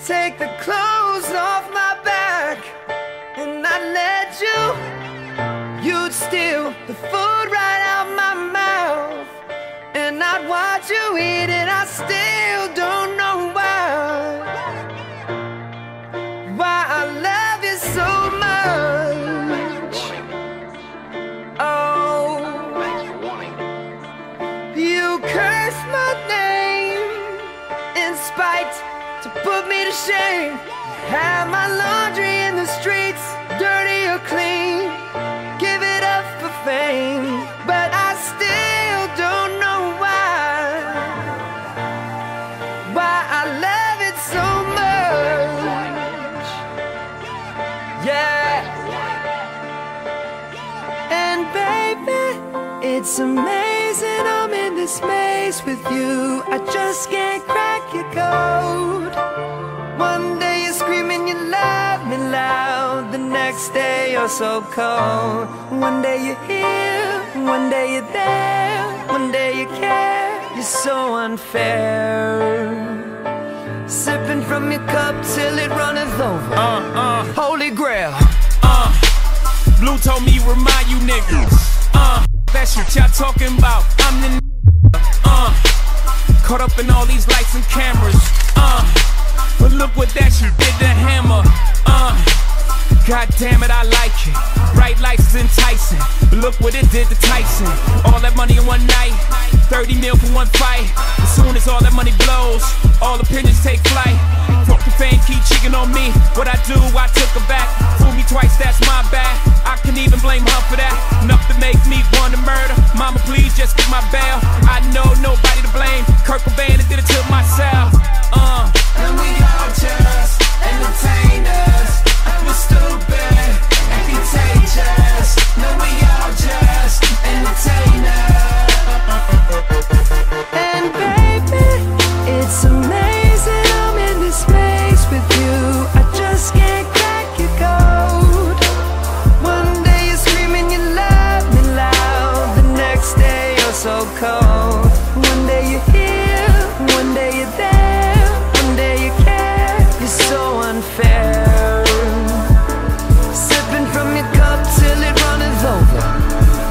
You take the clothes off my back and I'd let you. You'd steal the food right out my mouth and I'd watch you eat it. I still don't know why I love you so much. Oh, you curse my name in spite, to put me to shame. Have my laundry in the streets, dirty or clean, give it up for fame. But I still don't know why I love it so much. Yeah. And baby, it's amazing I'm in this maze with you. I just can't crack your code. One day you're screaming you love me loud, the next day you're so cold. One day you're here, one day you're there, one day you care. You're so unfair. Sipping from your cup till it runneth over. Holy Grail. Blue told me remind you niggas. That's what y'all talking about. I'm the nigga. Caught up in all these lights and cameras. But look what that shit did to Hammer. God damn it, I like it. Right life's enticing, but look what it did to Tyson. All that money in one night, 30 mil for one fight. As soon as all that money blows, all opinions take flight. Fuck the fame, keep cheating on me. What I do, I took her back. Fool me twice, that's my bad. I can even blame her for that. Enough to make me want to murder. Mama, please just get my bail. I know nobody to blame. Kurt Cobain did it to myself. And we are just entertainers, and we're stupid and contagious. No, we are just entertainers. And baby, it's amazing I'm in this space with you. I just can't crack your code. One day you're screaming you love me loud, the next day you're so cold. One day you're here, one day you're there, so unfair. Sipping from your cup till it runneth over.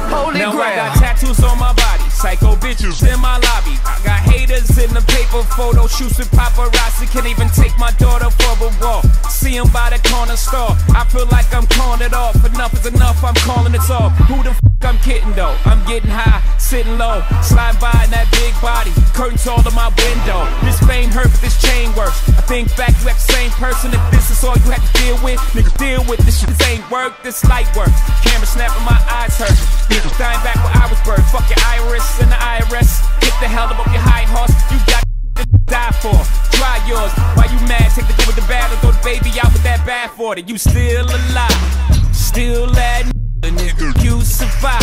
Holy Grail. Now I got tattoos on my body, psycho bitches in my lobby. I got haters in the paper, photo shoots with paparazzi. Can't even take my daughter for a walk. See him by the corner store. I feel like I'm calling it off. Enough is enough, I'm calling it off. Who the f I'm kidding though? I'm getting high, sitting low, sliding by in that big body, curtains all in my window. This fame hurt, but this chain works. I think back, you act the same person. If this is all you have to deal with, nigga, deal with this shit. This ain't work, this light work. Camera snapping, my eyes hurt. Nigga, dying back where I was birthed. Fuck your iris and the IRS. Get the hell up off your high horse. You got to die for. Try yours. Why you mad? Take the good with the bad, or throw the baby out with that bad for it. You still alive, still that nigga. You survive,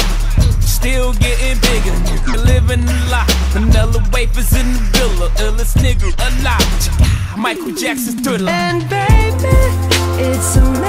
still getting bigger, nigga. Living a lot, vanilla wafers in the villa, illest nigga alive. Michael Jackson's Thriller. And baby, it's a